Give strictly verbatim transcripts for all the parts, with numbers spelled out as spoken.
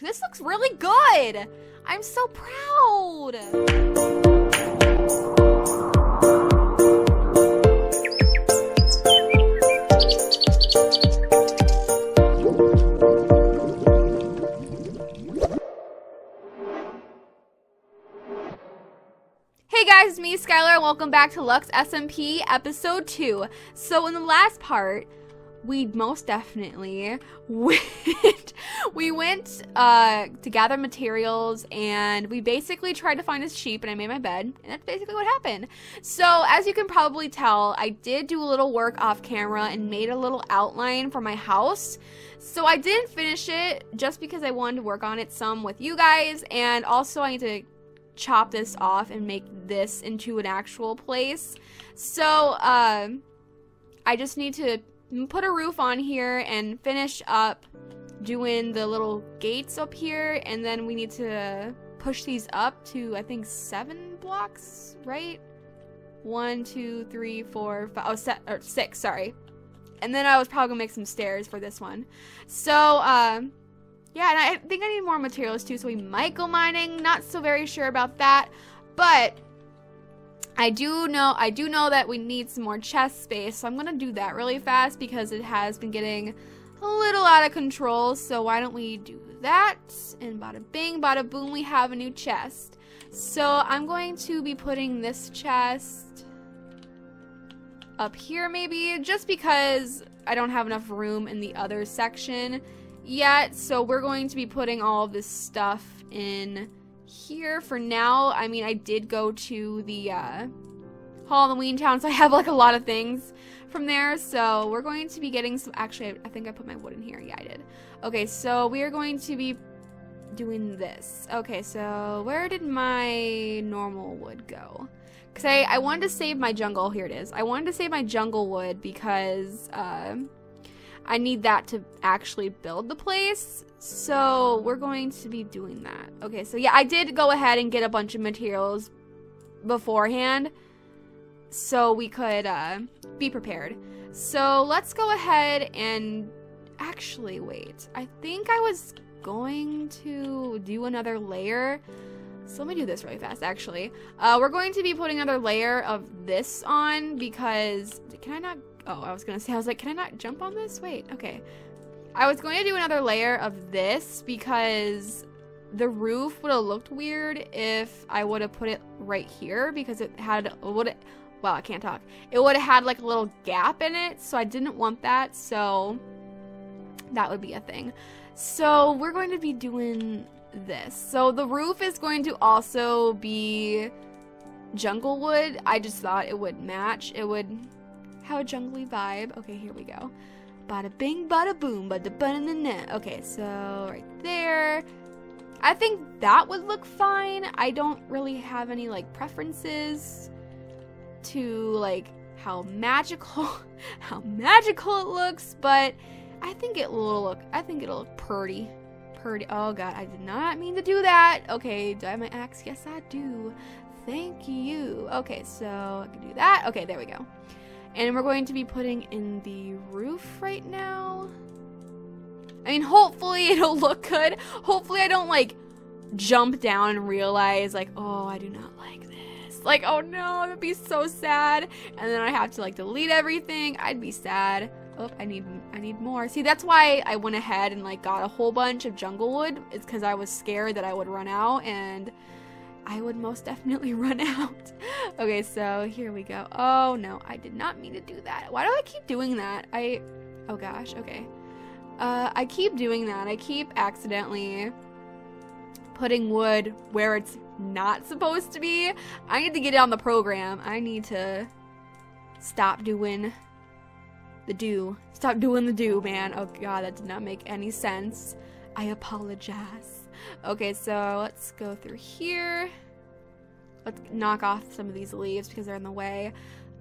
This looks really good. I'm so proud. It's me, Skylar, and welcome back to Lux S M P episode two. So in the last part, we most definitely went we went uh, to gather materials, and we basically tried to find a sheep, and I made my bed, and that's basically what happened. So as you can probably tell, I did do a little work off camera and made a little outline for my house. So I didn't finish it just because I wanted to work on it some with you guys, and also I need to chop this off and make this into an actual place. So uh, I just need to put a roof on here and finish up doing the little gates up here, and then we need to push these up to, I think, seven blocks, right? One, two, three, four, five, oh, se- or six, sorry. And then I was probably gonna make some stairs for this one. So uh, yeah, and I think I need more materials too, so we might go mining. Not so very sure about that, but I do know I do know that we need some more chest space, so I'm gonna do that really fast because it has been getting a little out of control. So why don't we do that? And bada bing, bada boom, we have a new chest. So I'm going to be putting this chest up here maybe, just because I don't have enough room in the other section yet, so we're going to be putting all of this stuff in here for now. I mean, I did go to the uh, Halloween town, so I have like a lot of things from there, so we're going to be getting some, actually I, I think I put my wood in here, yeah I did. Okay, so we are going to be doing this. Okay, so where did my normal wood go? Because I, I wanted to save my jungle, here it is. I wanted to save my jungle wood because uh, I need that to actually build the place, so we're going to be doing that. Okay, so yeah, I did go ahead and get a bunch of materials beforehand so we could uh, be prepared. So let's go ahead and actually wait. I think I was going to do another layer. So let me do this really fast, actually. Uh, we're going to be putting another layer of this on because, can I not? Oh, I was gonna say, I was like, can I not jump on this? Wait, okay. I was going to do another layer of this because the roof would have looked weird if I would have put it right here, because it had, would, wow, I can't talk. It would have had like a little gap in it, so I didn't want that, so that would be a thing. So we're going to be doing this. So the roof is going to also be jungle wood. I just thought it would match. It would have a jungly vibe. Okay, here we go. Bada bing, bada boom, bada banana. Okay, so right there. I think that would look fine. I don't really have any like preferences to like how magical how magical it looks, but I think it will look I think it'll look pretty. Pretty oh god, I did not mean to do that. Okay, do I have my axe? Yes I do. Thank you. Okay, so I can do that. Okay, there we go. And we're going to be putting in the roof right now. I mean, hopefully it'll look good. Hopefully I don't, like, jump down and realize, like, oh, I do not like this. Like, oh no, it would be so sad. And then I have to, like, delete everything. I'd be sad. Oh, I need, I need more. See, that's why I went ahead and, like, got a whole bunch of jungle wood. It's because I was scared that I would run out, and I would most definitely run out. Okay, so here we go. Oh no, I did not mean to do that. Why do I keep doing that? I, oh gosh, okay. Uh, I keep doing that. I keep accidentally putting wood where it's not supposed to be. I need to get it on the program. I need to stop doing the do. Stop doing the do, man. Oh god, that did not make any sense. I apologize. Okay, so let's go through here. Let's knock off some of these leaves because they're in the way.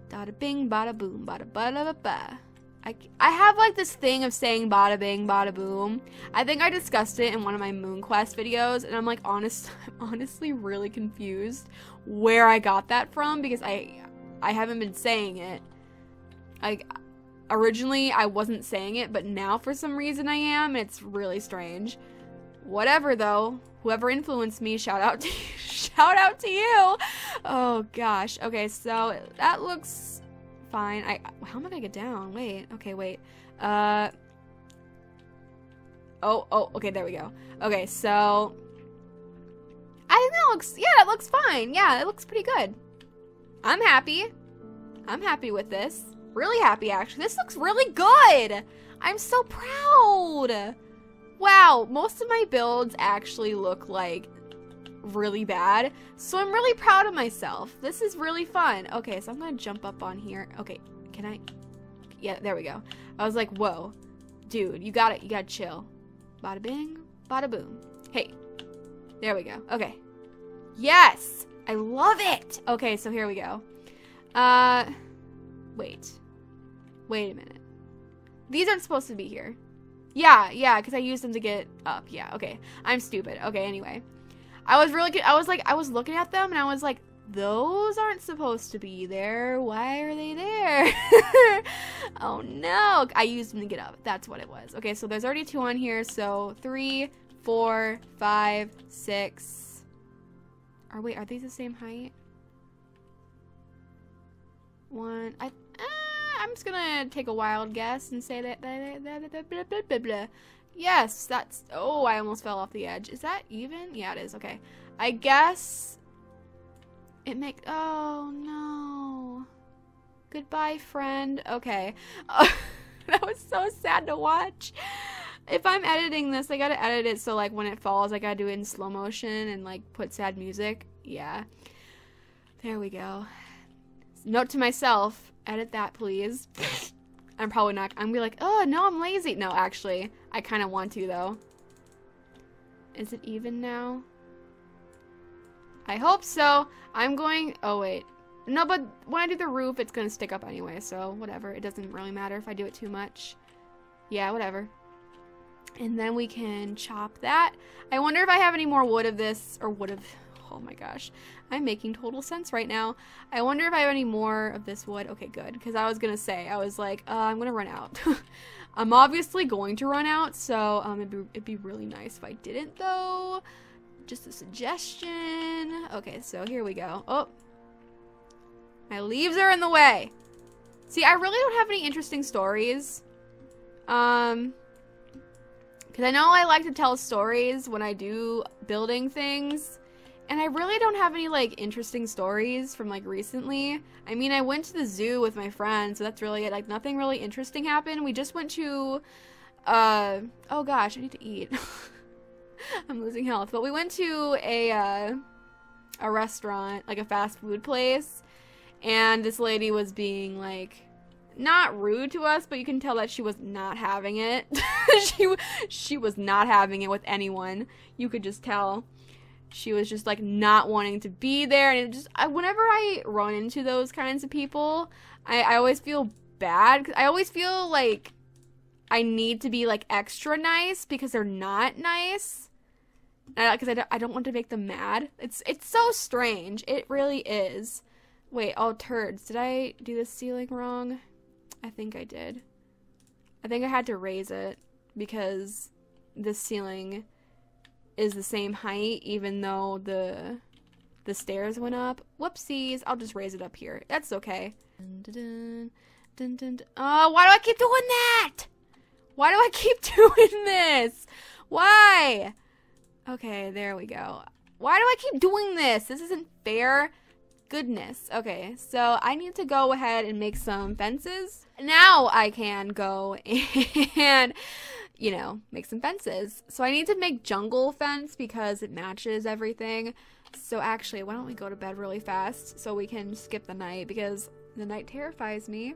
Bada bing, bada boom, bada bada ba. I, I have like this thing of saying bada bing, bada boom. I think I discussed it in one of my Moon Quest videos, and I'm like, honest, I'm honestly really confused where I got that from, because I, I haven't been saying it. Like, originally I wasn't saying it, but now for some reason I am. It's really strange. Whatever, though. Whoever influenced me, shout out to you. Shout out to you. Oh, gosh. Okay, so that looks fine. I How am I going to get down? Wait. Okay, wait. Uh... Oh, oh, okay, there we go. Okay, so I think that looks, yeah, it looks fine. Yeah, it looks pretty good. I'm happy. I'm happy with this. Really happy, actually. This looks really good. I'm so proud. Wow, most of my builds actually look, like, really bad. So I'm really proud of myself. This is really fun. Okay, so I'm gonna jump up on here. Okay, can I? Yeah, there we go. I was like, whoa. Dude, you got it. You gotta chill. Bada bing, bada boom. Hey, there we go. Okay. Yes! I love it! Okay, so here we go. Uh, wait. Wait a minute. These aren't supposed to be here. Yeah, yeah, because I used them to get up. Yeah, okay. I'm stupid. Okay, anyway. I was really good. I was like, I was looking at them and I was like, those aren't supposed to be there. Why are they there? Oh no, I used them to get up. That's what it was. Okay, so there's already two on here, so three, four, five, six. Are wait, are these the same height? One. I. Uh, I'm just gonna take a wild guess and say that. that, that, that blah, blah, blah, blah. Yes, that's. Oh, I almost fell off the edge. Is that even? Yeah, it is. Okay, I guess. It make oh no. Goodbye, friend. Okay. Uh, that was so sad to watch. If I'm editing this, I gotta edit it so like when it falls, I gotta do it in slow motion and like put sad music. Yeah. There we go. Note to myself, edit that please. I'm probably not I'm gonna be like, oh no, I'm lazy. No, actually, I kinda want to though. Is it even now? I hope so. I'm going, oh wait. No, but when I do the roof, it's gonna stick up anyway, so whatever. It doesn't really matter if I do it too much. Yeah, whatever. And then we can chop that. I wonder if I have any more wood of this, or wood of, oh my gosh. I'm making total sense right now. I wonder if I have any more of this wood. Okay, good, because I was gonna say, I was like, uh, I'm gonna run out. I'm obviously going to run out, so um, it'd be, it'd be really nice if I didn't though. Just a suggestion. Okay, so here we go. Oh, my leaves are in the way. See, I really don't have any interesting stories. Um, because I know I like to tell stories when I do building things. And I really don't have any, like, interesting stories from, like, recently. I mean, I went to the zoo with my friends, so that's really it. Like, nothing really interesting happened. We just went to, uh, oh gosh, I need to eat. I'm losing health, but we went to a uh, a restaurant, like a fast food place, and this lady was being like not rude to us, but you can tell that she was not having it. she she was not having it with anyone. You could just tell she was just like not wanting to be there. And it just I, whenever I run into those kinds of people, I, I always feel bad. 'Cause I always feel like I need to be like extra nice because they're not nice. Because I, I, don't, I don't want to make them mad. It's it's so strange. It really is. Wait, all turds. Did I do the ceiling wrong? I think I did. I think I had to raise it because the ceiling is the same height even though the the stairs went up. Whoopsies. I'll just raise it up here. That's okay. Dun, dun, dun, dun, dun. Oh, why do I keep doing that? Why do I keep doing this? Why? Okay, there we go. Why do I keep doing this? This isn't fair. Goodness. Okay, so I need to go ahead and make some fences. Now I can go and, you know, make some fences. So I need to make jungle fence because it matches everything. So actually, why don't we go to bed really fast so we can skip the night because the night terrifies me.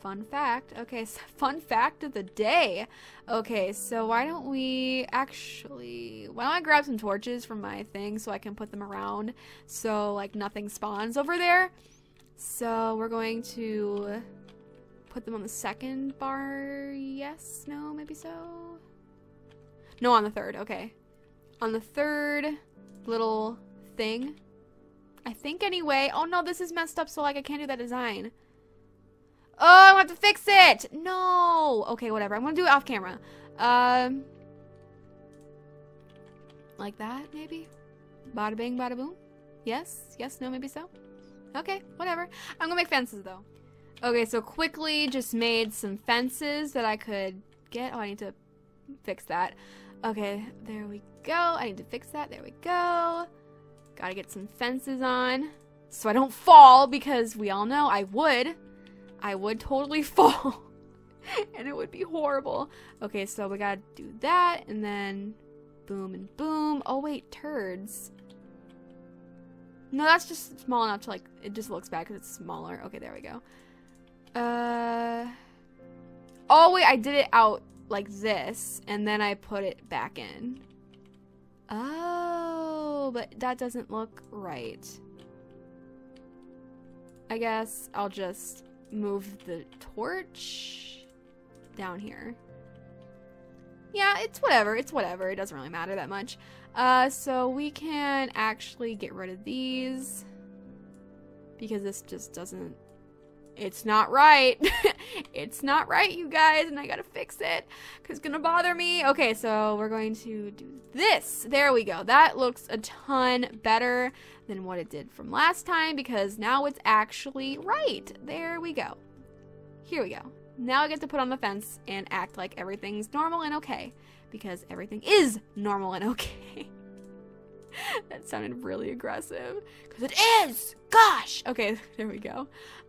Fun fact. Okay, so fun fact of the day. Okay, so why don't we actually... Why don't I grab some torches from my thing so I can put them around so, like, nothing spawns over there. So we're going to put them on the second bar. Yes? No? Maybe so? No, on the third. Okay. On the third little thing. I think anyway. Oh, no, this is messed up, so, like, I can't do that design. Oh, I have to fix it! No! Okay, whatever. I'm gonna do it off camera. Um, like that, maybe? Bada bing, bada boom? Yes? Yes? No? Maybe so? Okay, whatever. I'm gonna make fences, though. Okay, so quickly just made some fences that I could get. Oh, I need to fix that. Okay, there we go. I need to fix that. There we go. Gotta get some fences on so I don't fall, because we all know I would. I would totally fall. And it would be horrible. Okay, so we gotta do that, and then boom and boom. Oh wait, turds. No, that's just small enough to, like, it just looks bad because it's smaller. Okay, there we go. Uh, oh wait, I did it out like this, and then I put it back in. Oh, but that doesn't look right. I guess I'll just move the torch down here. Yeah, it's whatever. It's whatever. It doesn't really matter that much. Uh, so we can actually get rid of these, because this just doesn't, it's not right. It's not right, you guys, and I gotta fix it, because it's gonna bother me. Okay, so we're going to do this. There we go. That looks a ton better than what it did from last time, because now it's actually right. There we go. Here we go. Now I get to put on the fence and act like everything's normal and okay, because everything is normal and okay. That sounded really aggressive, because it is! Gosh! Okay, there we go.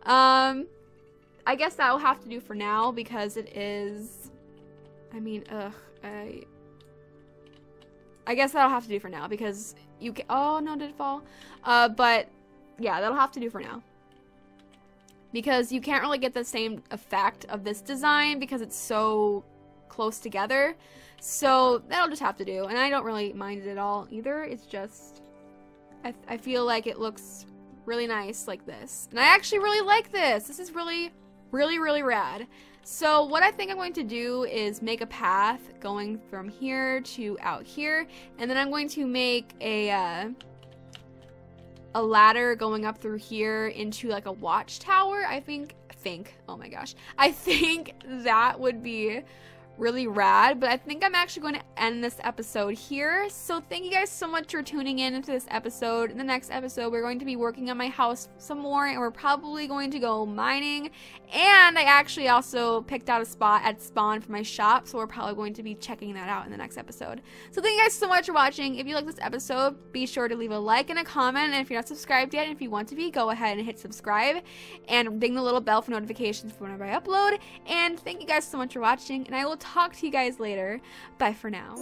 Um, I guess that'll have to do for now, because it is, I mean, ugh, I, I guess that'll have to do for now, because you can, oh no, did it fall? Uh, but, yeah, that'll have to do for now. Because you can't really get the same effect of this design, because it's so close together. So that'll just have to do, and I don't really mind it at all either. It's just I, I feel like it looks really nice like this, and I actually really like this. This is really really really rad. So what I think I'm going to do is make a path going from here to out here, and then I'm going to make a uh, a ladder going up through here into like a watchtower. I think think oh my gosh, I think that would be really rad. But I think I'm actually going to end this episode here. So thank you guys so much for tuning in to this episode. In the next episode, we're going to be working on my house some more, and we're probably going to go mining. And I actually also picked out a spot at spawn for my shop, so we're probably going to be checking that out in the next episode. So thank you guys so much for watching. If you like this episode, be sure to leave a like and a comment, and if you're not subscribed yet, and if you want to be, go ahead and hit subscribe and ding the little bell for notifications for whenever I upload. And thank you guys so much for watching, and I will talk to you guys later. Bye for now.